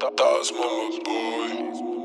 That's mama's boy.